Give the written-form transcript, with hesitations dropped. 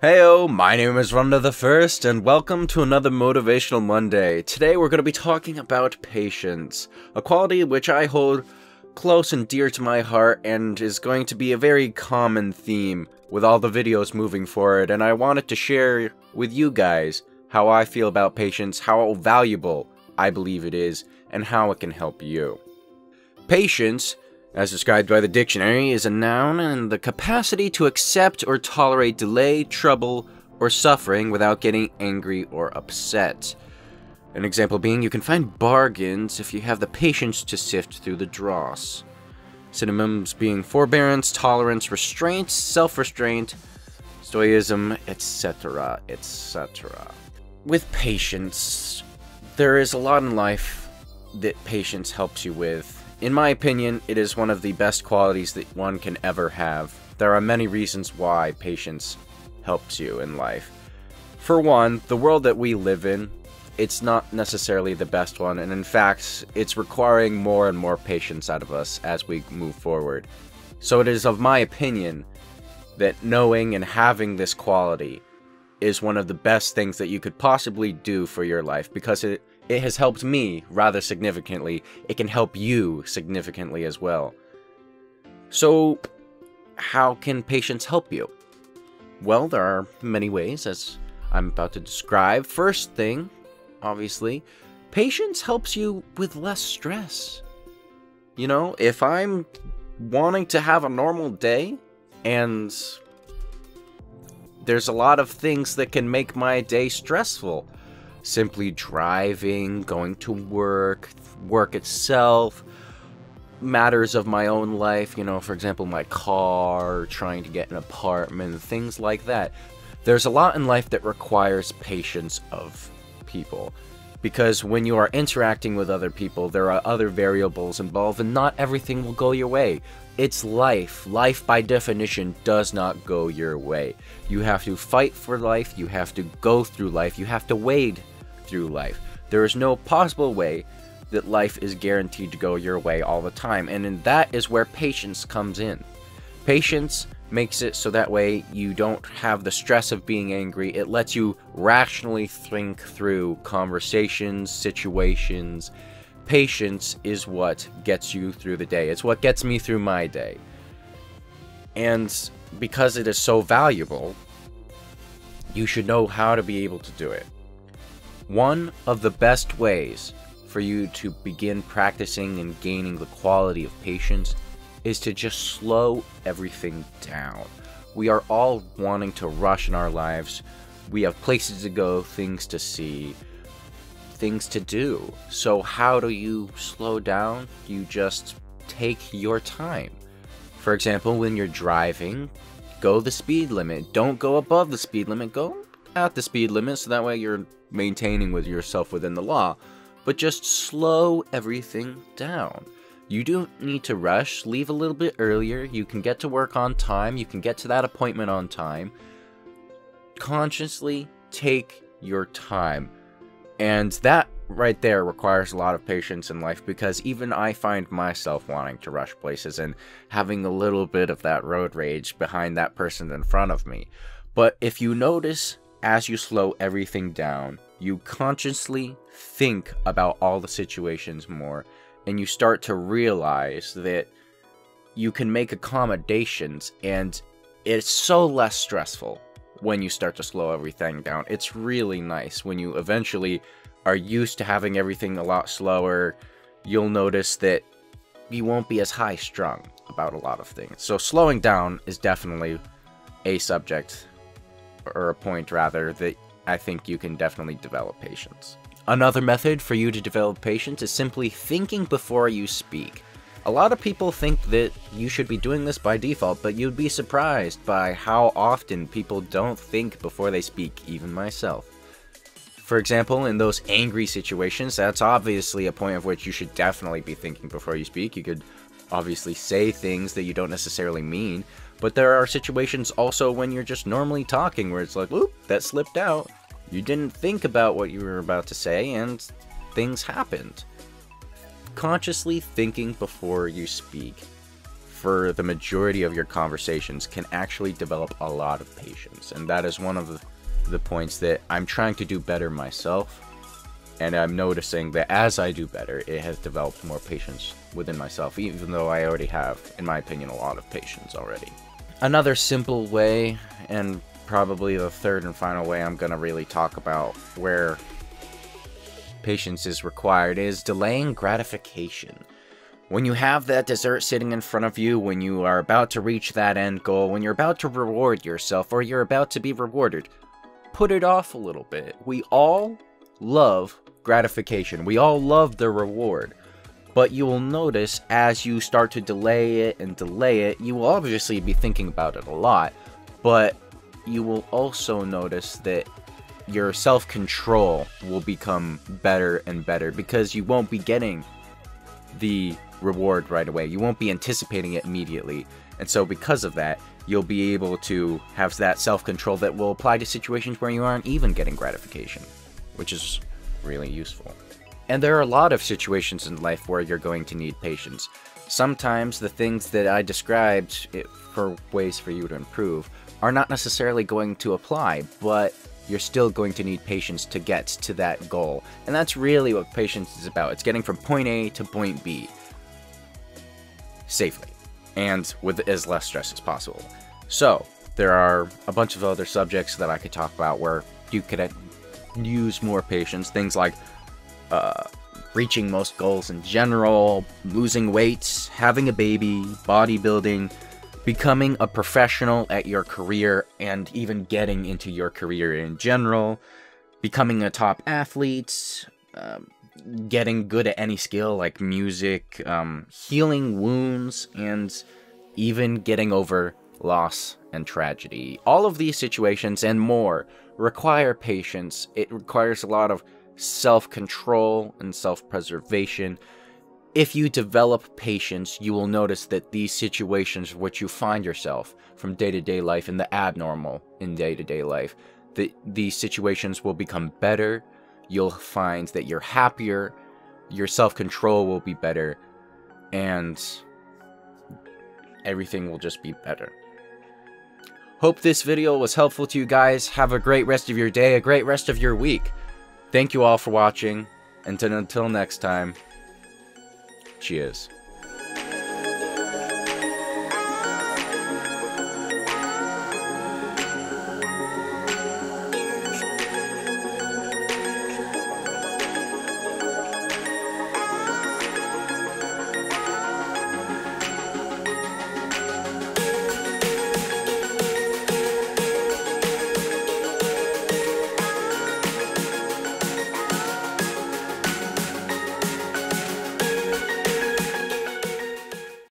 Heyo, my name is Rundar the First, and welcome to another Motivational Monday. Today we're going to be talking about patience, a quality which I hold close and dear to my heart and is going to be a very common theme with all the videos moving forward, and I wanted to share with you guys how I feel about patience, how valuable I believe it is, and how it can help you. Patience, as described by the dictionary, is a noun and the capacity to accept or tolerate delay, trouble, or suffering without getting angry or upset. An example being, you can find bargains if you have the patience to sift through the dross. Synonyms being forbearance, tolerance, restraint, self-restraint, stoicism, etc., etc. With patience, there is a lot in life that patience helps you with. In my opinion, it is one of the best qualities that one can ever have. There are many reasons why patience helps you in life. For one, the world that we live in, it's not necessarily the best one, and in fact, it's requiring more and more patience out of us as we move forward. So it is of my opinion that knowing and having this quality is one of the best things that you could possibly do for your life, because it has helped me rather significantly. It can help you significantly as well. So, how can patience help you? Well, there are many ways, as I'm about to describe. First thing, obviously, patience helps you with less stress. You know, if I'm wanting to have a normal day, and there's a lot of things that can make my day stressful. Simply driving, going to work, work itself, matters of my own life, you know, for example, my car, trying to get an apartment, things like that. There's a lot in life that requires patience of people, because when you are interacting with other people, there are other variables involved and not everything will go your way. It's life. Life by definition does not go your way. You have to fight for life, you have to go through life, you have to wade through life. There is no possible way that life is guaranteed to go your way all the time, and that is where patience comes in. Patience makes it so that way you don't have the stress of being angry. It lets you rationally think through conversations, situations. Patience is what gets you through the day. It's what gets me through my day. And because it is so valuable, you should know how to be able to do it. One of the best ways for you to begin practicing and gaining the quality of patience is to just slow everything down. We are all wanting to rush in our lives. We have places to go, things to see, things to do. So how do you slow down? You just take your time. For example, when you're driving, go the speed limit. Don't go above the speed limit, go at the speed limit, so that way you're maintaining with yourself within the law. But just slow everything down. You don't need to rush, leave a little bit earlier, you can get to work on time, you can get to that appointment on time. Consciously take your time. And that right there requires a lot of patience in life, because even I find myself wanting to rush places and having a little bit of that road rage behind that person in front of me. But if you notice, as you slow everything down, you consciously think about all the situations more, and you start to realize that you can make accommodations, and it's so less stressful when you start to slow everything down. It's really nice when you eventually are used to having everything a lot slower. You'll notice that you won't be as high strung about a lot of things. So slowing down is definitely a subject, or a point rather, that I think you can definitely develop patience. Another method for you to develop patience is simply thinking before you speak. A lot of people think that you should be doing this by default, but you'd be surprised by how often people don't think before they speak, even myself. For example, in those angry situations, that's obviously a point of which you should definitely be thinking before you speak. You could obviously say things that you don't necessarily mean, but there are situations also when you're just normally talking where it's like, oop, that slipped out. You didn't think about what you were about to say, and things happened. Consciously thinking before you speak. for the majority of your conversations can actually develop a lot of patience. And that is one of the points that I'm trying to do better myself. And I'm noticing that as I do better, it has developed more patience within myself, even though I already have, in my opinion, a lot of patience already. Another simple way, and probably the third and final way I'm going to really talk about where patience is required, is delaying gratification. When you have that dessert sitting in front of you, when you are about to reach that end goal, when you're about to reward yourself, or you're about to be rewarded, put it off a little bit. We all love gratification. We all love the reward. But you will notice as you start to delay it and delay it, you will obviously be thinking about it a lot, but you will also notice that your self-control will become better and better because you won't be getting the reward right away. You won't be anticipating it immediately. And so because of that, you'll be able to have that self-control that will apply to situations where you aren't even getting gratification, which is really useful. And there are a lot of situations in life where you're going to need patience. Sometimes the things that I described for ways for you to improve are not necessarily going to apply, but you're still going to need patience to get to that goal. And that's really what patience is about. It's getting from point A to point B safely and with as less stress as possible. So there are a bunch of other subjects that I could talk about where you could use more patience, things like reaching most goals in general, losing weight, having a baby, bodybuilding, becoming a professional at your career and even getting into your career in general, becoming a top athlete, getting good at any skill like music, healing wounds, and even getting over loss and tragedy. All of these situations and more require patience. It requires a lot of self-control and self-preservation. If you develop patience, you will notice that these situations in which you find yourself from day-to-day life and the abnormal in day-to-day life, that these situations will become better. You'll find that you're happier, your self-control will be better, and everything will just be better. Hope this video was helpful to you guys. Have a great rest of your day, a great rest of your week. Thank you all for watching, and until next time, cheers.